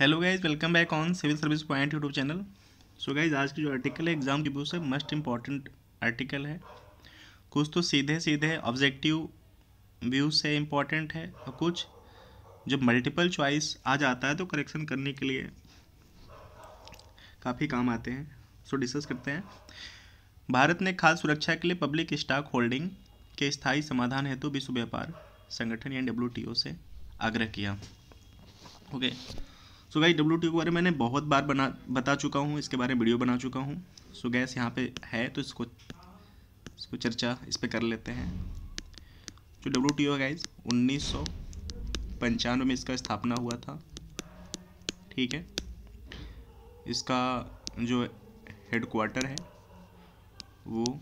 Hello guys, welcome back on civil service point YouTube channel. So guys, आज की जो article है exam के व्यू से मस्ट इम्पॉर्टेंट आर्टिकल है। कुछ तो सीधे सीधे ऑब्जेक्टिव व्यू से इम्पॉर्टेंट है और कुछ जब मल्टीपल चॉइस आ जाता है तो करेक्शन करने के लिए काफ़ी काम आते हैं। सो डिस्कस करते हैं। भारत ने खाद्य सुरक्षा के लिए पब्लिक स्टॉक होल्डिंग के स्थायी समाधान हेतु विश्व व्यापार संगठन यानी WTO से आग्रह किया। ओके सो गाइस, WTO के बारे में मैंने बहुत बार बता चुका हूँ, इसके बारे में वीडियो बना चुका हूँ। सो गैस यहाँ पे है तो इसको चर्चा इस पे कर लेते हैं। जो WTO है गाइस 1995 में इसका स्थापना हुआ था, ठीक है। इसका जो हेडक्वार्टर है वो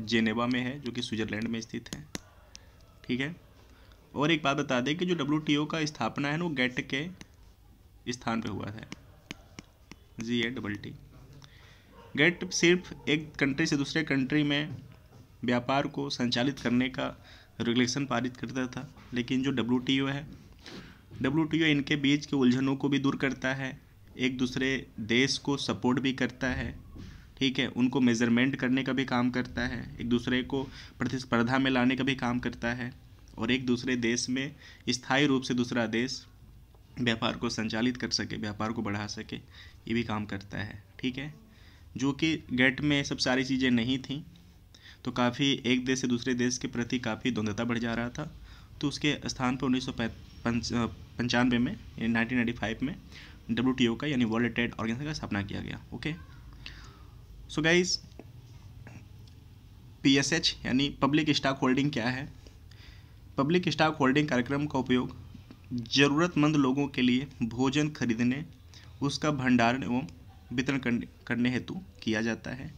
जेनेवा में है, जो कि स्विट्ज़रलैंड में स्थित है, ठीक है। और एक बात बता दें कि जो WTO का स्थापना है वो गेट के स्थान पे हुआ था, GATT। गेट सिर्फ एक कंट्री से दूसरे कंट्री में व्यापार को संचालित करने का रेगुलेशन पारित करता था, लेकिन जो WTO है, WTO इनके बीच के उलझनों को भी दूर करता है, एक दूसरे देश को सपोर्ट भी करता है, ठीक है। उनको मेजरमेंट करने का भी काम करता है, एक दूसरे को प्रतिस्पर्धा में लाने का भी काम करता है, और एक दूसरे देश में स्थायी रूप से दूसरा देश व्यापार को संचालित कर सके, व्यापार को बढ़ा सके, ये भी काम करता है, ठीक है। जो कि गेट में सब सारी चीज़ें नहीं थीं, तो काफ़ी एक देश से दूसरे देश के प्रति काफ़ी द्वंद्वता बढ़ जा रहा था, तो उसके स्थान पर 1995 में यानी 1995 में WTO का यानी वर्ल्ड ट्रेड ऑर्गेनाइजेशन का स्थापना किया गया। ओके सो गाइस, PSH यानी पब्लिक स्टॉक होल्डिंग क्या है? पब्लिक स्टॉक होल्डिंग कार्यक्रम का उपयोग ज़रूरतमंद लोगों के लिए भोजन खरीदने, उसका भंडारण एवं वितरण करने हेतु किया जाता है।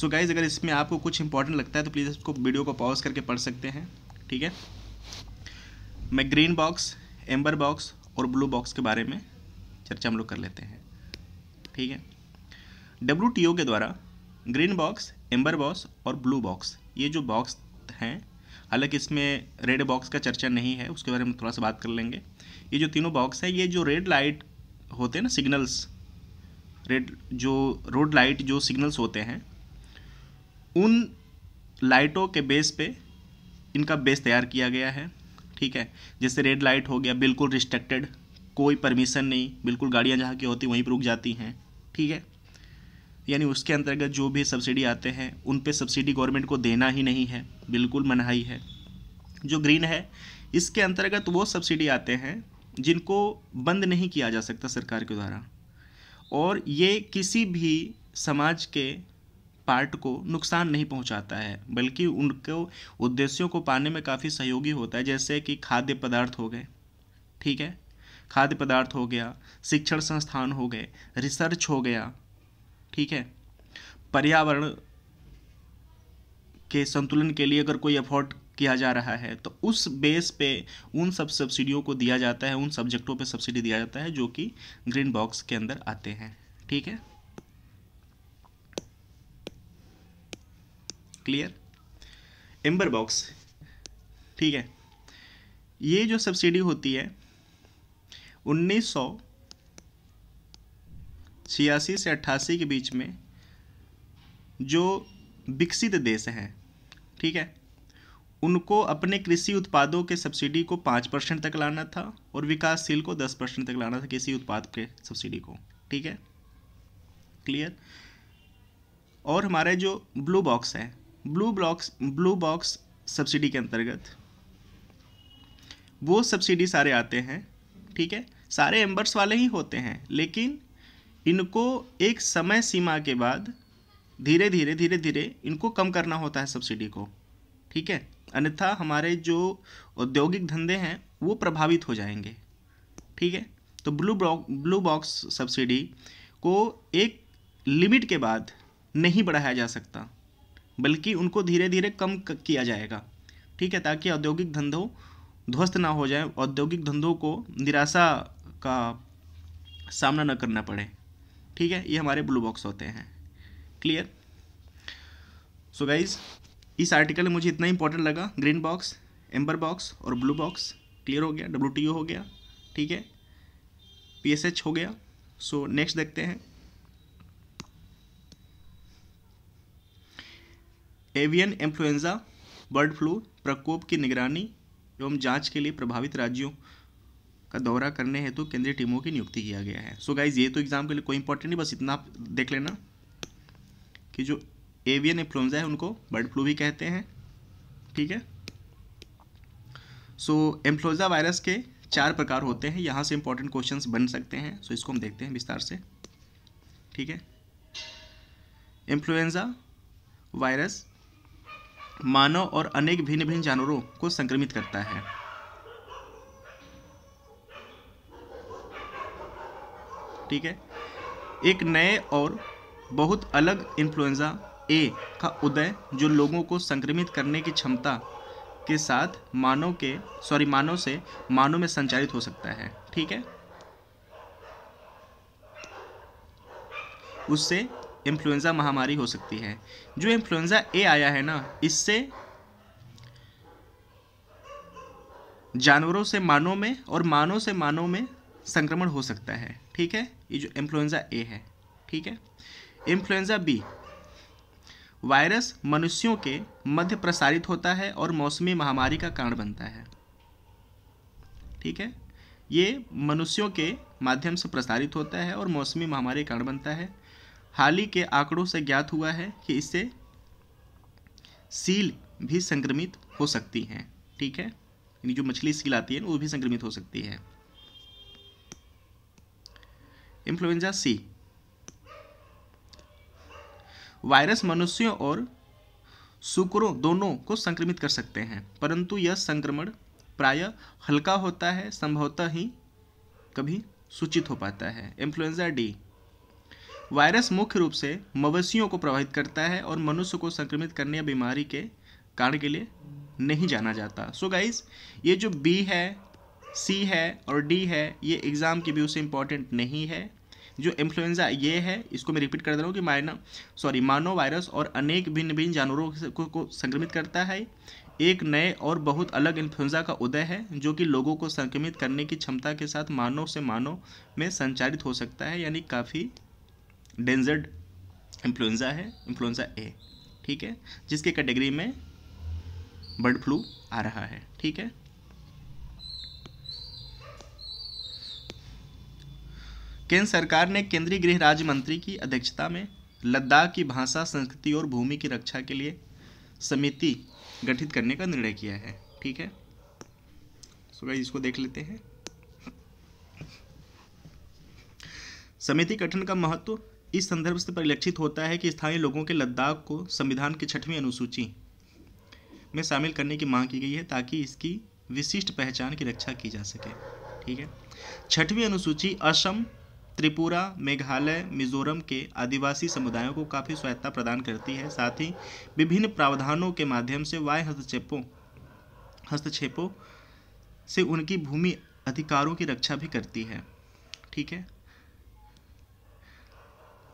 सो गाइज, अगर इसमें आपको कुछ इंपॉर्टेंट लगता है तो प्लीज़ इसको वीडियो को पॉज करके पढ़ सकते हैं, ठीक है। मैं ग्रीन बॉक्स, एम्बर बॉक्स और ब्लू बॉक्स के बारे में चर्चा हम लोग कर लेते हैं, ठीक है। WTO के द्वारा ग्रीन बॉक्स, एम्बर बॉक्स और ब्लू बॉक्स, ये जो बॉक्स हैं, हालांकि इसमें रेड बॉक्स का चर्चा नहीं है, उसके बारे में थोड़ा सा बात कर लेंगे। ये जो तीनों बॉक्स है, ये जो रेड लाइट होते हैं ना, सिग्नल्स, रेड जो रोड लाइट जो सिग्नल्स होते हैं, उन लाइटों के बेस पे इनका बेस तैयार किया गया है, ठीक है। जैसे रेड लाइट हो गया, बिल्कुल रिस्ट्रिक्टेड, कोई परमिशन नहीं, बिल्कुल गाड़ियां जहाँ की होती वहीं पर रुक जाती हैं, ठीक है। यानी उसके अंतर्गत जो भी सब्सिडी आते हैं उन पे सब्सिडी गवर्नमेंट को देना ही नहीं है, बिल्कुल मनाही है। जो ग्रीन है, इसके अंतर्गत वो सब्सिडी आते हैं जिनको बंद नहीं किया जा सकता सरकार के द्वारा, और ये किसी भी समाज के पार्ट को नुकसान नहीं पहुंचाता है, बल्कि उनको उद्देश्यों को पाने में काफ़ी सहयोगी होता है। जैसे कि खाद्य पदार्थ हो गए, ठीक है, खाद्य पदार्थ हो गया, शिक्षण संस्थान हो गए, रिसर्च हो गया, ठीक है। पर्यावरण के संतुलन के लिए अगर कोई एफर्ट किया जा रहा है तो उस बेस पे उन सब सब्सिडियों को दिया जाता है, उन सब्जेक्टों पे सब्सिडी दिया जाता है जो कि ग्रीन बॉक्स के अंदर आते हैं, ठीक है। क्लियर। एम्बर बॉक्स, ठीक है, ये जो सब्सिडी होती है 1986 से 88 के बीच में जो विकसित देश हैं, ठीक है, उनको अपने कृषि उत्पादों के सब्सिडी को 5% तक लाना था और विकासशील को 10% तक लाना था किसी उत्पाद के सब्सिडी को, ठीक है। क्लियर। और हमारे जो ब्लू बॉक्स है, ब्लू बॉक्स सब्सिडी के अंतर्गत वो सब्सिडी सारे आते हैं, ठीक है, सारे एम्बर्स वाले ही होते हैं, लेकिन इनको एक समय सीमा के बाद धीरे धीरे इनको कम करना होता है सब्सिडी को, ठीक है, अन्यथा हमारे जो औद्योगिक धंधे हैं वो प्रभावित हो जाएंगे, ठीक है। तो ब्लू बॉक्स सब्सिडी को एक लिमिट के बाद नहीं बढ़ाया जा सकता, बल्कि उनको धीरे धीरे कम किया जाएगा, ठीक है, ताकि औद्योगिक धंधों ध्वस्त ना हो जाए, औद्योगिक धंधों को निराशा का सामना न करना पड़े, ठीक है। ये हमारे ब्लू बॉक्स होते हैं। क्लियर। सो गाइज, इस आर्टिकल में मुझे इतना इंपॉर्टेंट लगा, ग्रीन बॉक्स, एम्बर बॉक्स और ब्लू बॉक्स, क्लियर हो गया, WTO हो गया, ठीक है। PSH हो गया। सो नेक्स्ट देखते हैं एवियन इन्फ्लुएंजा बर्ड फ्लू प्रकोप की निगरानी एवं जांच के लिए प्रभावित राज्यों का दौरा करने हेतु केंद्रीय टीमों की नियुक्ति किया गया है। सो गाइज ये तो एग्जाम के लिए कोई इंपॉर्टेंट नहीं, बस इतना आप देख लेना कि जो एवियन इन्फ्लुएंजा है उनको बर्ड फ्लू भी कहते हैं, ठीक है। सो इन्फ्लुएंजा वायरस के 4 प्रकार होते हैं, यहाँ से इंपॉर्टेंट क्वेश्चंस बन सकते हैं। सो इसको हम देखते हैं विस्तार से, ठीक है। इन्फ्लुएंजा वायरस मानव और अनेक भिन्न भिन्न जानवरों को संक्रमित करता है। ठीक है, एक नए और बहुत अलग इन्फ्लुएंजा ए का उदय जो लोगों को संक्रमित करने की क्षमता के साथ मानव से मानव में संचारित हो सकता है, ठीक है। उससे इन्फ्लुएंजा महामारी हो सकती है। जो इन्फ्लुएंजा ए आया है ना, इससे जानवरों से मानव में और मानव से मानव में संक्रमण हो सकता है, ठीक है। ये जो इन्फ्लुएंजा ए है, ठीक है। इन्फ्लुएंजा बी वायरस मनुष्यों के मध्य प्रसारित होता है और मौसमी महामारी का कारण बनता है, ठीक है। ये मनुष्यों के माध्यम से प्रसारित होता है और मौसमी महामारी का कारण बनता है। हाल ही के आंकड़ों से ज्ञात हुआ है कि इससे सील भी संक्रमित हो सकती हैं, ठीक है। यानी जो मछली सील आती है वो भी संक्रमित हो सकती है। इन्फ्लुएंजा सी वायरस मनुष्यों और सूकरों दोनों को संक्रमित कर सकते हैं, परंतु यह संक्रमण प्रायः हल्का होता है, संभवतः ही कभी सूचित हो पाता है। इन्फ्लुएंजा डी वायरस मुख्य रूप से मवेशियों को प्रभावित करता है और मनुष्य को संक्रमित करने या बीमारी के कारण के लिए नहीं जाना जाता। सो गाइज ये जो बी है, सी है और डी है, ये एग्ज़ाम के व्यू से इम्पॉर्टेंट नहीं है। जो इन्फ्लुएंजा ये है, इसको मैं रिपीट कर दे रहा हूँ कि मानव वायरस और अनेक भिन्न भिन्न जानवरों को संक्रमित करता है। एक नए और बहुत अलग इन्फ्लुएंजा का उदय है जो कि लोगों को संक्रमित करने की क्षमता के साथ मानव से मानव में संचारित हो सकता है, यानी काफ़ी डेंजर्ड इन्फ्लुएंजा है, इन्फ्लुएंजा ए, ठीक है, जिसके कैटेगरी में बर्ड फ्लू आ रहा है, ठीक है। केंद्र सरकार ने केंद्रीय गृह राज्य मंत्री की अध्यक्षता में लद्दाख की भाषा, संस्कृति और भूमि की रक्षा के लिए समिति गठित करने का निर्णय किया है, ठीक है। सो गाइस इसको देख लेते हैं। समिति गठन का महत्व इस संदर्भ से परिलक्षित होता है कि स्थानीय लोगों के लद्दाख को संविधान की 6वीं अनुसूची में शामिल करने की मांग की गई है ताकि इसकी विशिष्ट पहचान की रक्षा की जा सके, ठीक है। 6वीं अनुसूची असम, त्रिपुरा, मेघालय, मिजोरम के आदिवासी समुदायों को काफ़ी स्वायत्तता प्रदान करती है, साथ ही विभिन्न प्रावधानों के माध्यम से वाय हस्तक्षेपों से उनकी भूमि अधिकारों की रक्षा भी करती है, ठीक है।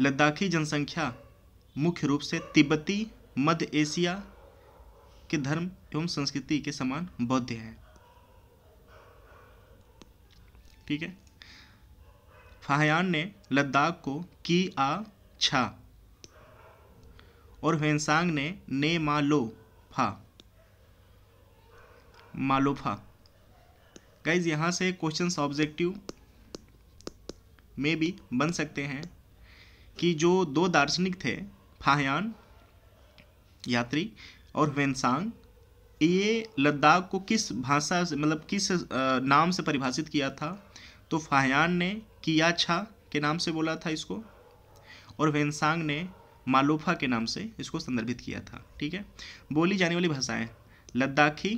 लद्दाखी जनसंख्या मुख्य रूप से तिब्बती, मध्य एशिया के धर्म एवं संस्कृति के समान बौद्ध हैं, ठीक है। फाह्यान ने लद्दाख को की आ छा और ह्वेनसांग ने मा लो फा, मालोफा। गाइज यहाँ से क्वेश्चंस ऑब्जेक्टिव में भी बन सकते हैं कि जो 2 दार्शनिक थे, फाह्यान यात्री और ह्वेनसांग, ये लद्दाख को किस भाषा से मतलब किस नाम से परिभाषित किया था। तो फाह्यान ने किया छा के नाम से बोला था इसको और ह्वेनसांग ने मालोफा के नाम से इसको संदर्भित किया था, ठीक है। बोली जाने वाली भाषाएं लद्दाखी,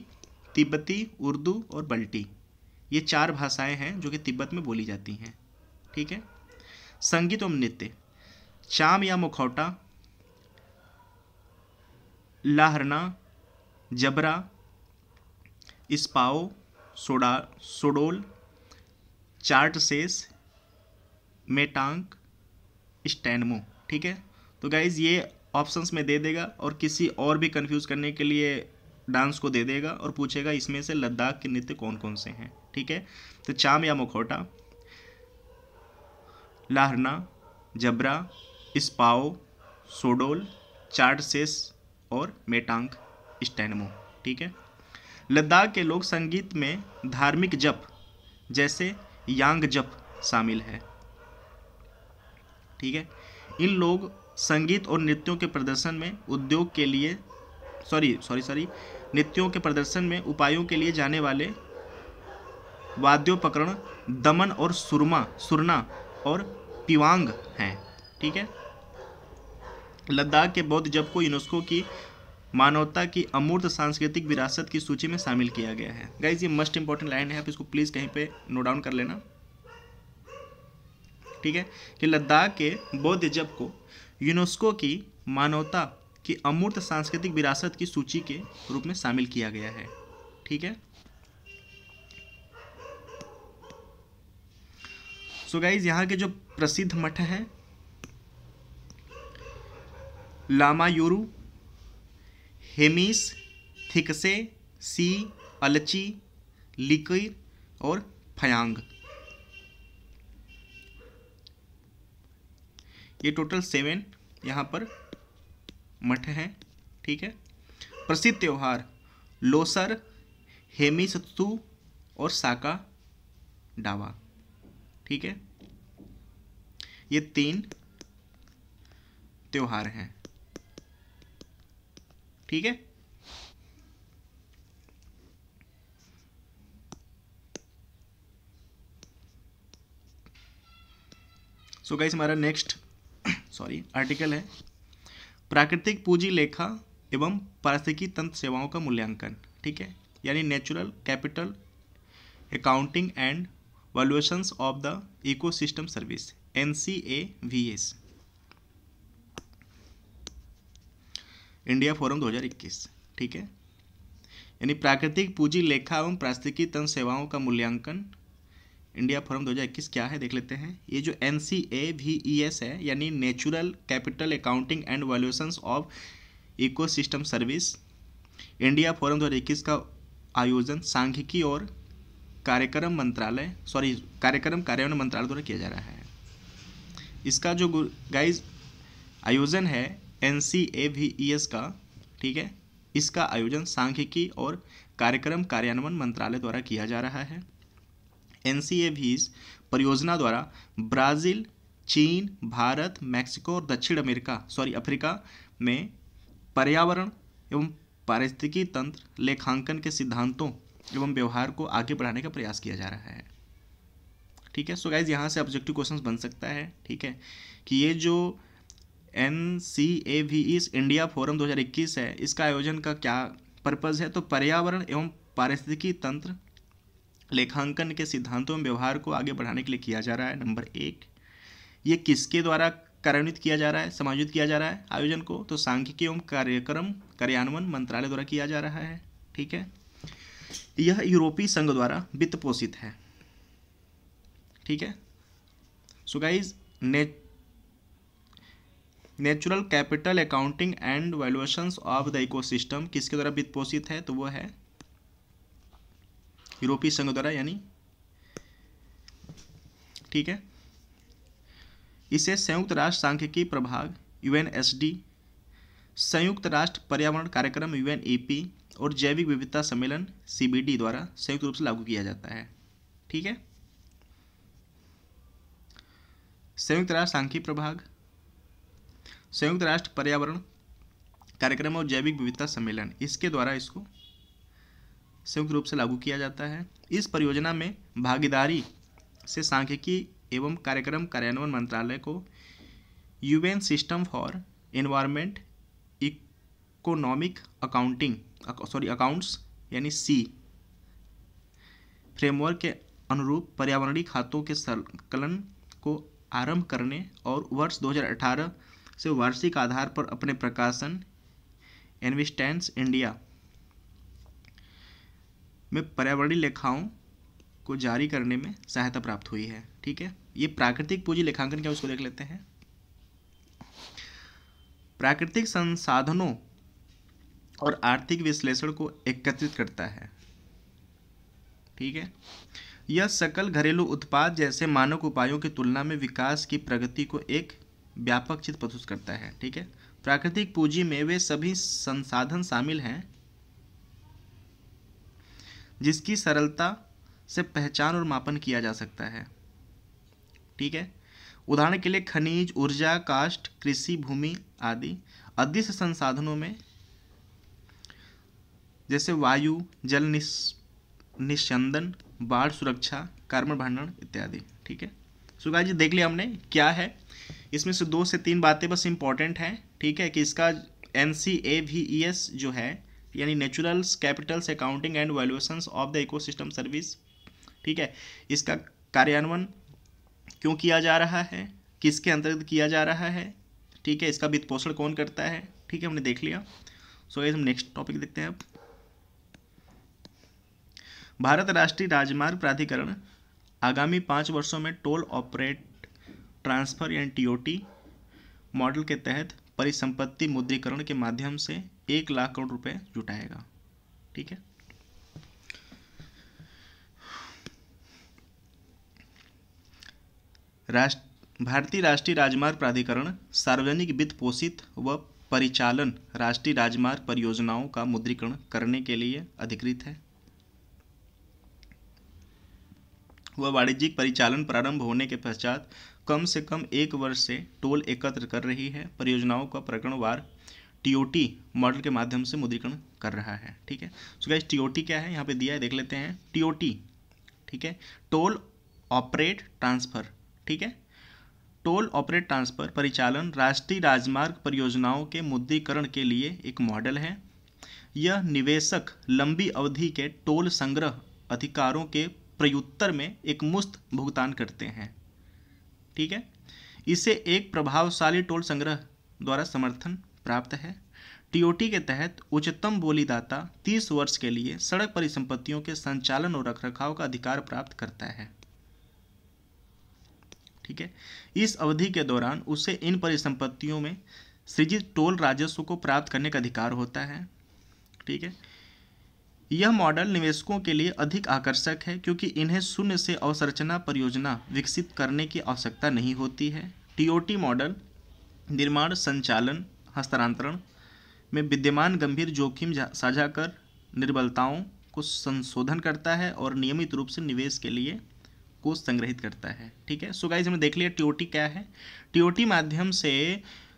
तिब्बती, उर्दू और बल्टी, ये 4 भाषाएं हैं जो कि तिब्बत में बोली जाती हैं, ठीक है। संगीत एवं नृत्य चाम या मुखौटा, लाहरना, जबरा, इस्पाओ, सोडोल, चार्ट सेस, मेटांक, स्टैंडमो, ठीक है। तो गाइज ये ऑप्शंस में दे देगा और किसी और भी कंफ्यूज करने के लिए डांस को दे देगा और पूछेगा इसमें से लद्दाख के नृत्य कौन कौन से हैं, ठीक है। तो चाम या मुखौटा, लाहरना, जबरा, इस्पाओ, सोडोल, चार्टसेस और मेटांग स्टैनमो। ठीक है। लद्दाख के लोक संगीत में धार्मिक जप जैसे यांग जप शामिल है। ठीक है। इन लोग संगीत और नृत्यों के प्रदर्शन में उद्योग के लिए नृत्यों के प्रदर्शन में उपायों के लिए जाने वाले वाद्योपकरण दमन और सुरना और पिवांग हैं। ठीक है। लद्दाख के बौद्ध जप को यूनेस्को की मानवता की अमूर्त सांस्कृतिक विरासत की सूची में शामिल किया गया है। गाइज ये मस्ट इंपॉर्टेंट लाइन है, आप इसको प्लीज़ कहीं पे नोट डाउन कर लेना। ठीक है कि लद्दाख के बौद्ध जप को यूनेस्को की मानवता की अमूर्त सांस्कृतिक विरासत की सूची के रूप में शामिल किया गया है। ठीक है। सो गाइज यहाँ के जो प्रसिद्ध मठ हैं लामायूरू, हेमिस, थिकसे, सी, अलची, लिकिर और फयांग। ये टोटल 7 यहाँ पर मठ हैं। ठीक है। प्रसिद्ध त्यौहार लोसर, हेमिसत्सु और साका डावा। ठीक है। ये 3 त्यौहार हैं। ठीक है। सो गाइस हमारा नेक्स्ट आर्टिकल है प्राकृतिक पूंजी लेखा एवं पारिस्थितिकी तंत्र सेवाओं का मूल्यांकन। ठीक है। यानी natural capital accounting and valuations of the ecosystem service NCAVES India forum 2021। ठीक है। यानी प्राकृतिक पूंजी लेखा एवं पारिस्थितिकी तंत्र सेवाओं का मूल्यांकन इंडिया फोरम 2021 क्या है देख लेते हैं। ये जो NCAVES है यानी natural capital accounting and valuations of ecosystem service India forum 2021 का आयोजन सांख्यिकी और कार्यक्रम कार्यान्वयन मंत्रालय द्वारा किया जा रहा है। इसका जो गाइज आयोजन है NCAVES का, ठीक है, इसका आयोजन सांख्यिकी और कार्यक्रम कार्यान्वयन मंत्रालय द्वारा किया जा रहा है। NCAVES परियोजना द्वारा ब्राज़ील, चीन, भारत, मैक्सिको और दक्षिण अफ्रीका में पर्यावरण एवं पारिस्थितिकी तंत्र लेखांकन के सिद्धांतों एवं व्यवहार को आगे बढ़ाने का प्रयास किया जा रहा है। ठीक है। सो गाइज यहाँ से ऑब्जेक्टिव क्वेश्चन बन सकता है। ठीक है कि ये जो NCAVES इंडिया फोरम 2021 है, इसका आयोजन का क्या पर्पज़ है, तो पर्यावरण एवं पारिस्थितिकी तंत्र लेखांकन के सिद्धांतों में व्यवहार को आगे बढ़ाने के लिए किया जा रहा है। नंबर 1, ये किसके द्वारा कार्यान्वित किया जा रहा है, समायोजित किया जा रहा है आयोजन को, तो सांख्यिकी एवं कार्यक्रम कार्यान्वयन मंत्रालय द्वारा किया जा रहा है। ठीक है। यह यूरोपीय संघ द्वारा वित्त पोषित है। ठीक है। So guys natural capital accounting and valuations of the ecosystem किसके द्वारा वित्त पोषित है, तो वो है यूरोपीय संघ द्वारा यानी। ठीक है। इसे संयुक्त राष्ट्र सांख्यिकी प्रभाग UNSD, संयुक्त राष्ट्र पर्यावरण कार्यक्रम UNEP और जैविक विविधता सम्मेलन CBD द्वारा संयुक्त रूप से लागू किया जाता है। ठीक है। संयुक्त राष्ट्र सांख्यिकी प्रभाग, संयुक्त राष्ट्र पर्यावरण कार्यक्रम और जैविक विविधता सम्मेलन, इसके द्वारा इसको संयुक्त रूप से लागू किया जाता है। इस परियोजना में भागीदारी से सांख्यिकी एवं कार्यक्रम कार्यान्वयन मंत्रालय को UN system for environment economic accounts यानी सी फ्रेमवर्क के अनुरूप पर्यावरणीय खातों के संकलन को आरंभ करने और वर्ष 2018 से वार्षिक आधार पर अपने प्रकाशन इन्वेस्टेंस इंडिया में पर्यावरणीय लेखाओं को जारी करने में सहायता प्राप्त हुई है। ठीक है। ये प्राकृतिक पूंजी लेखांकन क्या, उसको देख लेते हैं। प्राकृतिक संसाधनों और आर्थिक विश्लेषण को एकत्रित करता है। ठीक है। यह सकल घरेलू उत्पाद जैसे मानक उपायों की तुलना में विकास की प्रगति को एक व्यापक चित्र प्रस्तुत करता है। ठीक है, प्राकृतिक पूंजी में वे सभी संसाधन शामिल हैं जिसकी सरलता से पहचान और मापन किया जा सकता है। ठीक है, उदाहरण के लिए खनिज, ऊर्जा, काष्ठ, कृषि भूमि आदि अदृश्य संसाधनों में जैसे वायु, जल निस्यंदन, बाढ़ सुरक्षा, कार्बन भंडारण इत्यादि। ठीक है, सो गाइस जी देख लिया हमने क्या है, इसमें से 2 से 3 बातें बस इम्पॉर्टेंट हैं। ठीक है कि इसका NCAVES जो है यानी natural capitals accounting and valuations of the ecosystem service, ठीक है, इसका कार्यान्वयन क्यों किया जा रहा है, किसके अंतर्गत किया जा रहा है, ठीक है, इसका वित्त पोषण कौन करता है, ठीक है, हमने देख लिया। सो गाइस हम नेक्स्ट टॉपिक देखते हैं। अब भारत राष्ट्रीय राजमार्ग प्राधिकरण आगामी 5 वर्षों में टोल ऑपरेट ट्रांसफ़र यानी TOT मॉडल के तहत परिसंपत्ति मुद्रीकरण के माध्यम से 1 लाख करोड़ रुपए जुटाएगा। ठीक है, भारतीय राष्ट्रीय राजमार्ग प्राधिकरण सार्वजनिक वित्त पोषित व परिचालन राष्ट्रीय राजमार्ग परियोजनाओं का मुद्रीकरण करने के लिए अधिकृत है। वह वाणिज्यिक परिचालन प्रारंभ होने के पश्चात कम से कम 1 वर्ष से टोल एकत्र कर रही है। परियोजनाओं का प्रकरणवार TOT मॉडल के माध्यम से मुद्रीकरण कर रहा है। ठीक है, सो गाइस TOT क्या है यहाँ पे दिया है, देख लेते हैं। TOT ठीक है, टोल ऑपरेट ट्रांसफ़र, ठीक है, टोल ऑपरेट ट्रांसफ़र परिचालन राष्ट्रीय राजमार्ग परियोजनाओं के मुद्रीकरण के लिए एक मॉडल है। यह निवेशक लंबी अवधि के टोल संग्रह अधिकारों के प्रयुत्तर में एक मुश्त भुगतान करते हैं। ठीक है, इसे एक प्रभावशाली टोल संग्रह द्वारा समर्थन प्राप्त है। TOT के तहत उच्चतम बोलीदाता 30 वर्ष के लिए सड़क परिसंपत्तियों के संचालन और रखरखाव का अधिकार प्राप्त करता है। ठीक है, इस अवधि के दौरान उसे इन परिसंपत्तियों में सृजित टोल राजस्व को प्राप्त करने का अधिकार होता है। ठीक है, यह मॉडल निवेशकों के लिए अधिक आकर्षक है क्योंकि इन्हें शून्य से अवसंरचना परियोजना विकसित करने की आवश्यकता नहीं होती है। TOT मॉडल निर्माण, संचालन, हस्तांतरण में विद्यमान गंभीर जोखिम साझा कर निर्बलताओं को संशोधन करता है और नियमित रूप से निवेश के लिए कोष संग्रहित करता है। ठीक है, सो गाइज हमने देख लिया TOT क्या है। TOT माध्यम से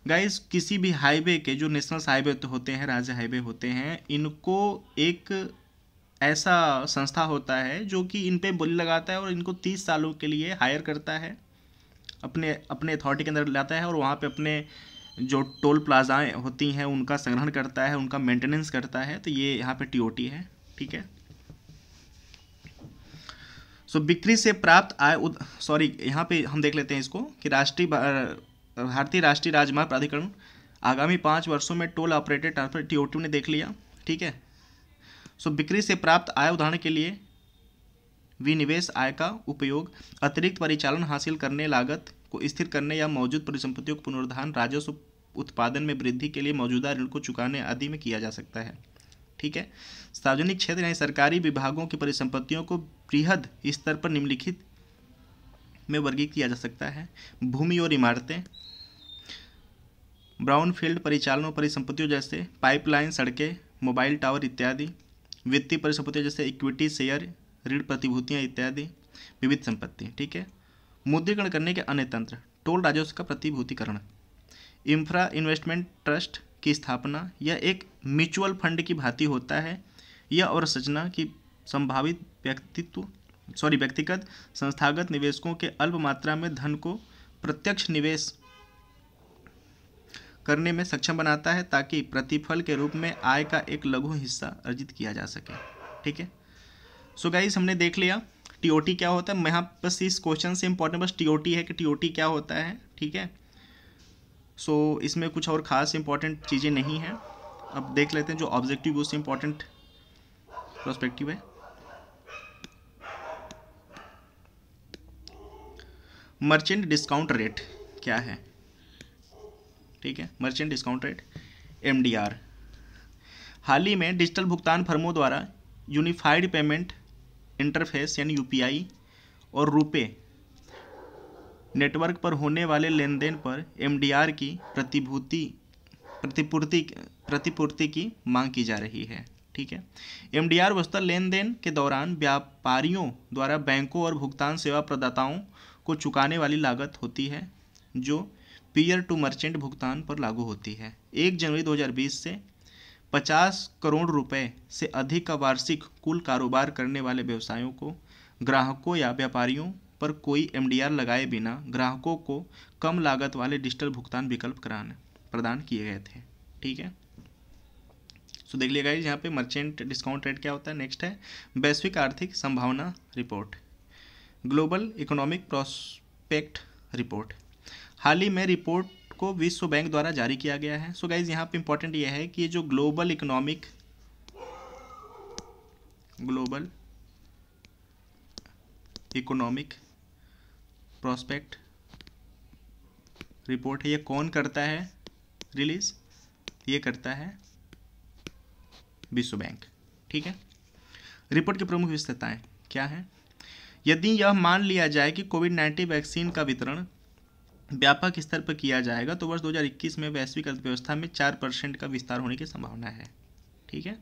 गाइज किसी भी हाईवे के जो नेशनल हाईवे तो होते हैं, राज्य हाईवे होते हैं, इनको एक ऐसा संस्था होता है जो कि इन पे बोली लगाता है और इनको 30 सालों के लिए हायर करता है, अपने अथॉरिटी के अंदर लाता है और वहाँ पे अपने जो टोल प्लाजाएँ होती हैं उनका संग्रहण करता है, उनका मेंटेनेंस करता है। तो ये यहाँ पे TOT है। ठीक है, सो बिक्री से प्राप्त आय यहाँ पे हम देख लेते हैं इसको कि भारतीय राष्ट्रीय राजमार्ग प्राधिकरण आगामी 5 वर्षों में टोल ऑपरेटेड ट्रांसफर TOT ने देख लिया। ठीक है, सो बिक्री से प्राप्त आय उदाहरण के लिए विनिवेश आय का उपयोग अतिरिक्त परिचालन हासिल करने, लागत को स्थिर करने या मौजूद परिसंपत्तियों को पुनरुद्धार, राजस्व उत्पादन में वृद्धि के लिए मौजूदा ऋण को चुकाने आदि में किया जा सकता है। ठीक है, सार्वजनिक क्षेत्र यानी सरकारी विभागों की परिसंपत्तियों को बृहद स्तर पर निम्नलिखित में वर्गीकृत किया जा सकता है: भूमि और इमारतें, ब्राउनफील्ड परिचालन और परिसंपत्तियों जैसे पाइपलाइन, सड़कें, मोबाइल टावर इत्यादि, वित्तीय परिसंपत्तियां जैसे इक्विटी, शेयर, ऋण प्रतिभूतियां इत्यादि, विविध संपत्ति। ठीक है, मुद्रीकरण करने के अन्य तंत्र: टोल राजस्व का प्रतिभूतिकरण, इंफ्रा इन्वेस्टमेंट ट्रस्ट की स्थापना, यह एक म्यूचुअल फंड की भांति होता है। यह और संरचना की संभावित व्यक्तिगत संस्थागत निवेशकों के अल्प मात्रा में धन को प्रत्यक्ष निवेश करने में सक्षम बनाता है ताकि प्रतिफल के रूप में आय का एक लघु हिस्सा अर्जित किया जा सके। ठीक है, सो गाइस हमने देख लिया TOT क्या होता है। मैं यहाँ बस इस क्वेश्चन से इम्पोर्टेंट बस TOT है कि TOT क्या होता है। ठीक है, सो इसमें कुछ और ख़ास इम्पोर्टेंट चीज़ें नहीं हैं। अब देख लेते हैं जो ऑब्जेक्टिव उससे इम्पोर्टेंट प्रोस्पेक्टिव है। मर्चेंट डिस्काउंट रेट क्या है? ठीक है, मर्चेंट डिस्काउंट रेट MDR हाल ही में डिजिटल भुगतान फर्मों द्वारा यूनिफाइड पेमेंट इंटरफेस यानी UPI और रुपए नेटवर्क पर होने वाले लेन देन पर एमडीआर की प्रतिपूर्ति की मांग की जा रही है। ठीक है, एमडीआर वस्तु लेन देन के दौरान व्यापारियों द्वारा बैंकों और भुगतान सेवा प्रदाताओं को चुकाने वाली लागत होती है जो पीयर टू मर्चेंट भुगतान पर लागू होती है। 1 जनवरी 2020 से 50 करोड़ रुपए से अधिक का वार्षिक कुल कारोबार करने वाले व्यवसायों को ग्राहकों या व्यापारियों पर कोई एमडीआर लगाए बिना ग्राहकों को कम लागत वाले डिजिटल भुगतान विकल्प प्रदान किए गए थे। ठीक है, सो देख लिएगा यहाँ पे मर्चेंट डिस्काउंट रेट क्या होता है। नेक्स्ट है वैश्विक आर्थिक संभावना report, global economic prospect report. हाल ही में रिपोर्ट को विश्व बैंक द्वारा जारी किया गया है। सो गाइज यहाँ पे इंपॉर्टेंट यह है कि ये जो ग्लोबल इकोनॉमिक प्रॉस्पेक्ट रिपोर्ट है, ये कौन करता है रिलीज? ये करता है विश्व बैंक। ठीक है, रिपोर्ट की प्रमुख विशेषताएं क्या है? यदि यह मान लिया जाए कि कोविड-19 वैक्सीन का वितरण व्यापक स्तर पर किया जाएगा तो वर्ष 2021 में वैश्विक अर्थव्यवस्था में 4% का विस्तार होने की संभावना है। ठीक है,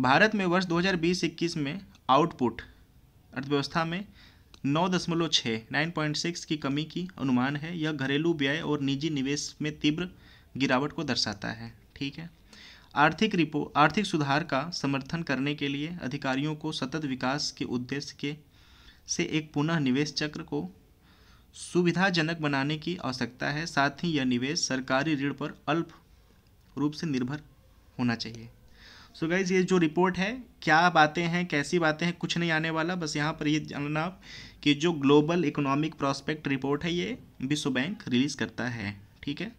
भारत में वर्ष 2020-21 में आउटपुट अर्थव्यवस्था में 9.6 की कमी की अनुमान है। यह घरेलू व्यय और निजी निवेश में तीव्र गिरावट को दर्शाता है। ठीक है, आर्थिक सुधार का समर्थन करने के लिए अधिकारियों को सतत विकास के उद्देश्य से एक पुनः निवेश चक्र को सुविधाजनक बनाने की आवश्यकता है। साथ ही यह निवेश सरकारी ऋण पर अल्प रूप से निर्भर होना चाहिए। सो गाइज ये जो रिपोर्ट है, क्या बातें हैं, कैसी बातें हैं, कुछ नहीं आने वाला। बस यहाँ पर ये जानना आप कि जो ग्लोबल इकोनॉमिक प्रॉस्पेक्ट रिपोर्ट है ये विश्व बैंक रिलीज करता है। ठीक है,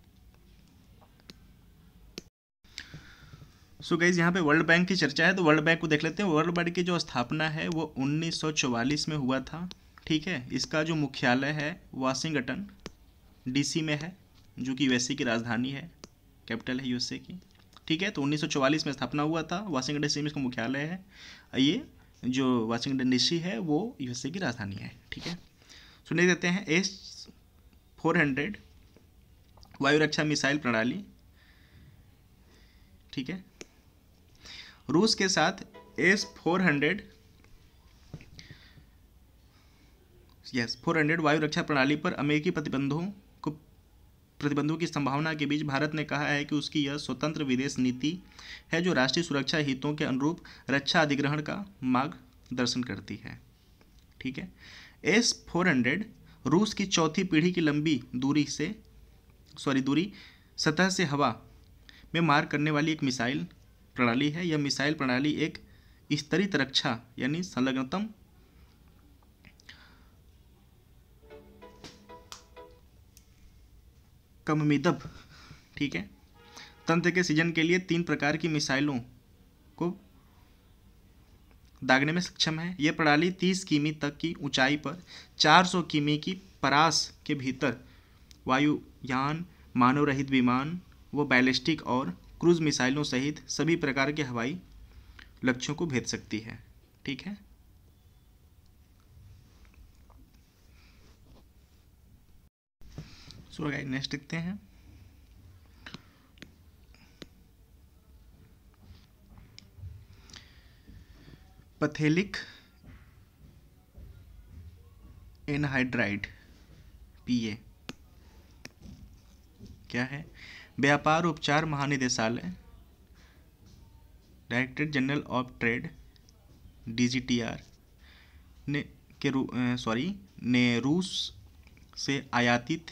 सो गाइज यहाँ पे वर्ल्ड बैंक की चर्चा है तो वर्ल्ड बैंक को देख लेते हैं। वर्ल्ड बैंक की जो स्थापना है वो 1944 में हुआ था। ठीक है, इसका जो मुख्यालय है वाशिंगटन डीसी में है जो कि यूएसए की राजधानी है, कैपिटल है यूएसए की। ठीक है, तो 1944 में स्थापना हुआ था, वाशिंगटन डीसी में इसका मुख्यालय है। ये जो वाशिंगटन डीसी है वो यूएसए की राजधानी है। ठीक है, सुने देते हैं S-400 वायु रक्षा मिसाइल प्रणाली। ठीक है, रूस के साथ S-400 वायु रक्षा प्रणाली पर अमेरिकी प्रतिबंधों की संभावना के बीच भारत ने कहा है कि उसकी यह स्वतंत्र विदेश नीति है जो राष्ट्रीय सुरक्षा हितों के अनुरूप रक्षा अधिग्रहण का मार्गदर्शन करती है। ठीक है, S-400 रूस की चौथी पीढ़ी की लंबी दूरी सतह से हवा में मार करने वाली एक मिसाइल प्रणाली है। यह मिसाइल प्रणाली एक स्तरित रक्षा यानी संलग्नतम कममिदब ठीक है तंत्र के सीजन के लिए 3 प्रकार की मिसाइलों को दागने में सक्षम है। यह प्रणाली 30 किमी तक की ऊंचाई पर 400 किमी की परास के भीतर वायुयान, मानव रहित विमान व बैलिस्टिक और क्रूज मिसाइलों सहित सभी प्रकार के हवाई लक्ष्यों को भेद सकती है। ठीक है, नेक्स्ट देखते हैं। पैथेलिक एनहाइड्राइड (पीए) क्या है? व्यापार उपचार महानिदेशालय, directorate general of trade (DGTR) ने रूस से आयातित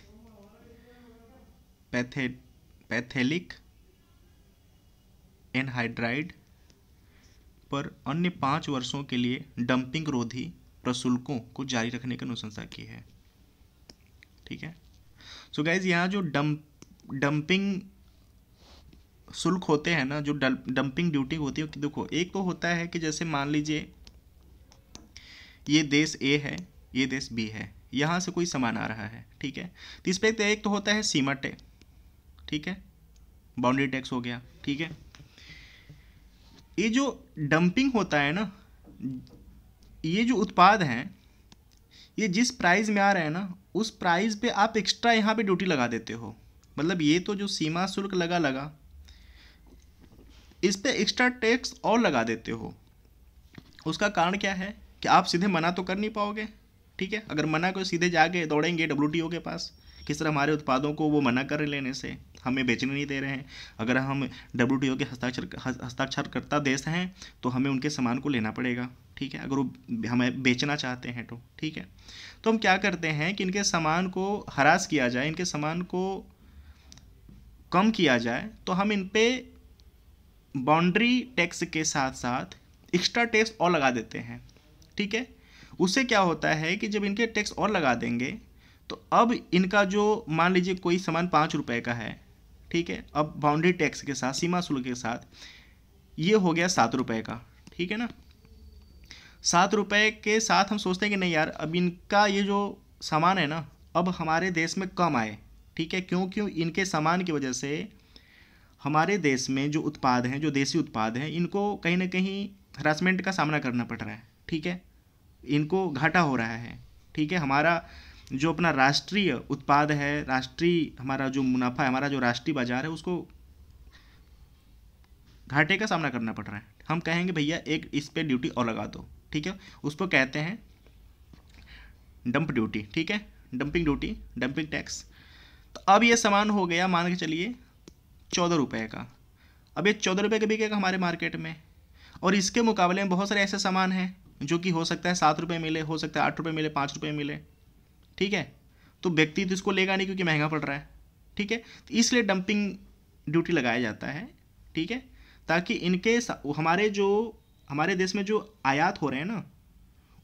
पैथेलिक एनहाइड्राइड पर अन्य 5 वर्षों के लिए डंपिंग रोधी प्रशुल्कों को जारी रखने की अनुशंसा की है। ठीक है, सो गाइज यहाँ जो डंपिंग शुल्क होते हैं ना, जो डंपिंग ड्यूटी होती है, देखो एक तो होता है कि जैसे मान लीजिए ये देश ए है, ये देश बी है, यहाँ से कोई सामान आ रहा है। ठीक है, तो इस पर एक तो होता है सीमा टैक्स, ठीक है, बाउंड्री टैक्स हो गया। ठीक है, ये जो डंपिंग होता है ना, ये जो उत्पाद हैं ये जिस प्राइस में आ रहा है ना उस प्राइस पे आप एक्स्ट्रा यहाँ पे ड्यूटी लगा देते हो। मतलब ये तो जो सीमा शुल्क लगा इस पे एक्स्ट्रा टैक्स और लगा देते हो। उसका कारण क्या है कि आप सीधे मना तो कर नहीं पाओगे, ठीक है। अगर मना को सीधे जाके दौड़ेंगे WTO के पास किस तरह हमारे उत्पादों को वो मना कर लेने से हमें बेचने नहीं दे रहे हैं। अगर हम WTO के हस्ताक्षरकर्ता देश हैं तो हमें उनके सामान को लेना पड़ेगा, ठीक है। अगर वो हमें बेचना चाहते हैं तो ठीक है। तो हम क्या करते हैं कि इनके सामान को हरास किया जाए, इनके सामान को कम किया जाए, तो हम इन पर बाउंड्री टैक्स के साथ साथ एक्स्ट्रा टैक्स और लगा देते हैं, ठीक है। उससे क्या होता है कि जब इनके टैक्स और लगा देंगे तो अब इनका जो मान लीजिए कोई सामान 5 रुपए का है, ठीक है, अब बाउंड्री टैक्स के साथ सीमा शुल्क के साथ ये हो गया 7 रुपए का, ठीक है ना। 7 रुपए के साथ हम सोचते हैं कि नहीं यार अब इनका ये जो सामान है ना अब हमारे देश में कम आए, ठीक है। क्यों इनके सामान की वजह से हमारे देश में जो उत्पाद हैं, जो देसी उत्पाद हैं, इनको कहीं ना कहीं हरासमेंट का सामना करना पड़ रहा है, ठीक है। इनको घाटा हो रहा है, ठीक है। हमारा जो अपना राष्ट्रीय उत्पाद है, राष्ट्रीय हमारा जो मुनाफा है, हमारा जो राष्ट्रीय बाजार है, उसको घाटे का सामना करना पड़ रहा है। हम कहेंगे भैया एक इस पे ड्यूटी और लगा दो, ठीक है। उसको कहते हैं डंप ड्यूटी, ठीक है, डंपिंग ड्यूटी, डंपिंग टैक्स। तो अब ये सामान हो गया मान के चलिए 14 रुपये का। अब ये 14 रुपये का बिकेगा हमारे मार्केट में, और इसके मुकाबले में बहुत सारे ऐसे सामान हैं जो कि हो सकता है 7 रुपये मिले, हो सकता है 8 रुपये मिले, 5 रुपये मिले, ठीक है। तो व्यक्ति तो इसको लेगा नहीं क्योंकि महंगा पड़ रहा है, ठीक है। तो इसलिए डंपिंग ड्यूटी लगाया जाता है, ठीक है, ताकि इनके हमारे देश में जो आयात हो रहे हैं ना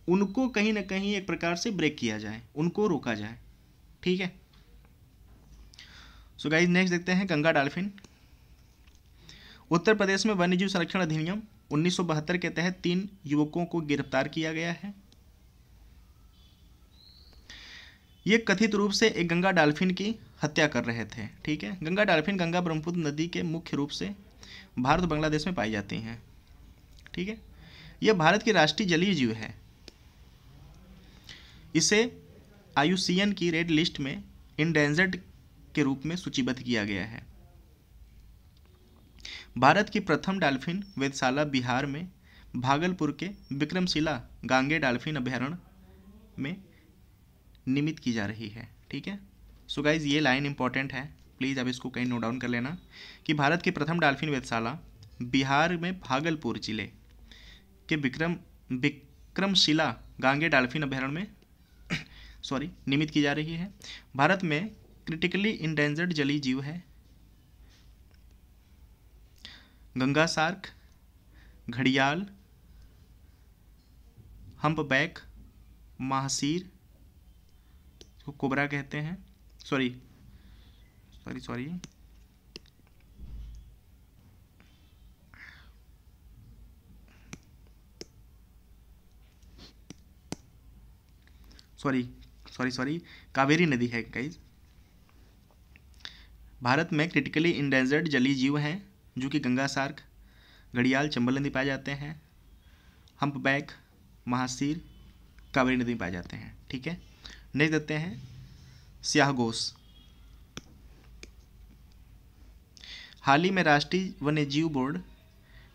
उनको कहीं ना कहीं एक प्रकार से ब्रेक किया जाए, उनको रोका जाए, ठीक है। सो गाइज नेक्स्ट देखते हैं गंगा डॉल्फिन। उत्तर प्रदेश में वन्यजीव संरक्षण अधिनियम 1972 के तहत 3 युवकों को गिरफ्तार किया गया है। ये कथित रूप से एक गंगा डॉल्फिन की हत्या कर रहे थे, ठीक है। गंगा डॉल्फिन गंगा ब्रह्मपुत्र नदी के मुख्य रूप से भारत बांग्लादेश में पाई जाती हैं, ठीक है। यह भारत की राष्ट्रीय जलीय जीव है। इसे IUCN की रेड लिस्ट में इंडेंजर्ड के रूप में सूचीबद्ध किया गया है। भारत की प्रथम डॉल्फिन वेधशाला बिहार में भागलपुर के विक्रमशिला गांगे डॉल्फिन अभ्यारण्य में निमित की जा रही है, ठीक है। सो गाइज ये लाइन इंपॉर्टेंट है, प्लीज़ आप इसको कहीं नोट डाउन कर लेना कि भारत की प्रथम डॉल्फिन वेधशाला बिहार में भागलपुर जिले के विक्रमशिला गांगे डॉल्फिन अभ्यारण्य में निमित की जा रही है। भारत में क्रिटिकली इंडेंजर्ड जलीय जीव है। गंगा सार्क, घड़ियाल, हम्पबैक, महासीर, इसको कोबरा कहते हैं, कावेरी नदी है गाइज। भारत में क्रिटिकली इंडेंजर्ड जलीय जीव हैं जो कि गंगा सार्क, घड़ियाल, चंबल नदी पाए जाते हैं, हम्पबैक, महासीर कावेरी नदी में पाए जाते हैं, ठीक है। नेक्स्ट देखते हैं स्याहगोश। हाल ही में राष्ट्रीय वन्यजीव बोर्ड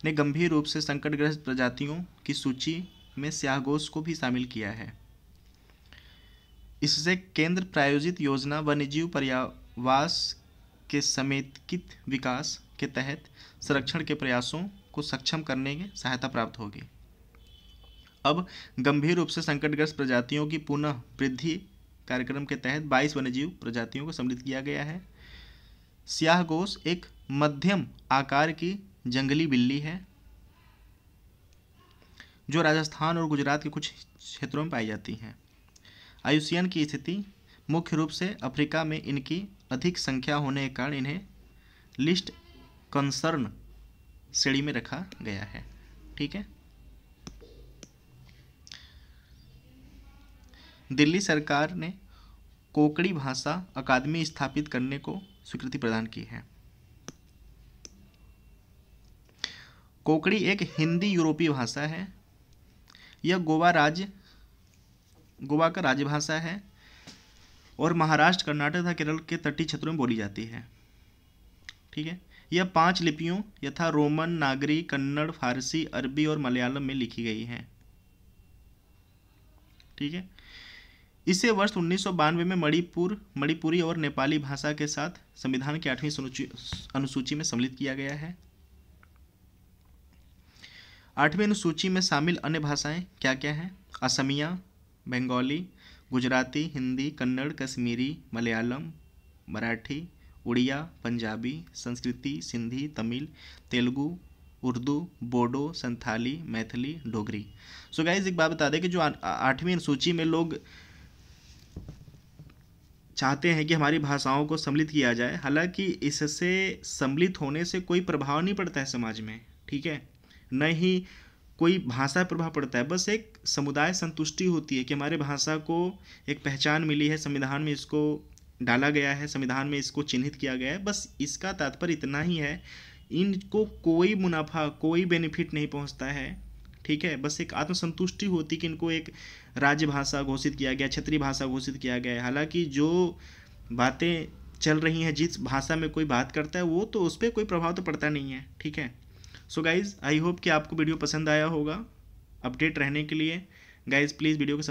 ने गंभीर रूप से संकटग्रस्त प्रजातियों की सूची में स्याहगोश को भी शामिल किया है। इससे केंद्र प्रायोजित योजना वन्यजीव पर्यावास के समेकित विकास के तहत संरक्षण के प्रयासों को सक्षम करने में सहायता प्राप्त होगी। अब गंभीर रूप से संकटग्रस्त प्रजातियों की पुनः वृद्धि कार्यक्रम के तहत 22 वन्यजीव प्रजातियों को सम्मिलित किया गया है। स्याहगोश एक मध्यम आकार की जंगली बिल्ली है जो राजस्थान और गुजरात के कुछ क्षेत्रों में पाई जाती हैं। IUCN की स्थिति मुख्य रूप से अफ्रीका में इनकी अधिक संख्या होने के कारण इन्हें लिस्ट कंसर्न श्रेणी में रखा गया है, ठीक है। दिल्ली सरकार ने कोंकणी भाषा अकादमी स्थापित करने को स्वीकृति प्रदान की है। कोंकणी एक हिंदी यूरोपीय भाषा है। यह गोवा राज्य गोवा का राजभाषा है और महाराष्ट्र, कर्नाटक तथा केरल के तटीय क्षेत्रों में बोली जाती है। ठीक है, यह 5 लिपियों यथा रोमन, नागरी, कन्नड़, फारसी, अरबी और मलयालम में लिखी गई है। ठीक है, इसे वर्ष 1992 में मणिपुरी और नेपाली भाषा के साथ संविधान की 8वीं अनुसूची में सम्मिलित किया गया है। 8वीं अनुसूची में शामिल अन्य भाषाएं क्या क्या हैं? असमिया, बंगाली, गुजराती, हिंदी, कन्नड़, कश्मीरी, मलयालम, मराठी, उड़िया, पंजाबी, संस्कृति, सिंधी, तमिल, तेलुगु, उर्दू, बोडो, संथाली, मैथिली, डोगरी। सो गाइज, एक बात बता दें कि जो 8वीं अनुसूची में लोग चाहते हैं कि हमारी भाषाओं को सम्मिलित किया जाए, हालांकि इससे सम्मिलित होने से कोई प्रभाव नहीं पड़ता है समाज में। ठीक है, न ही कोई भाषा प्रभाव पड़ता है, बस एक समुदाय संतुष्टि होती है कि हमारे भाषा को एक पहचान मिली है, संविधान में इसको डाला गया है, संविधान में इसको चिन्हित किया गया है, बस इसका तात्पर्य इतना ही है। इनको कोई मुनाफा, कोई बेनिफिट नहीं पहुंचता है। ठीक है, बस एक आत्मसंतुष्टि होती कि इनको एक राज्य भाषा घोषित किया गया, क्षेत्रीय भाषा घोषित किया गया है। हालांकि जो बातें चल रही हैं, जिस भाषा में कोई बात करता है, वो तो उस पर कोई प्रभाव तो पड़ता नहीं है। ठीक है, सो गाइज़, आई होप कि आपको वीडियो पसंद आया होगा। अपडेट रहने के लिए गाइज़ प्लीज़ वीडियो को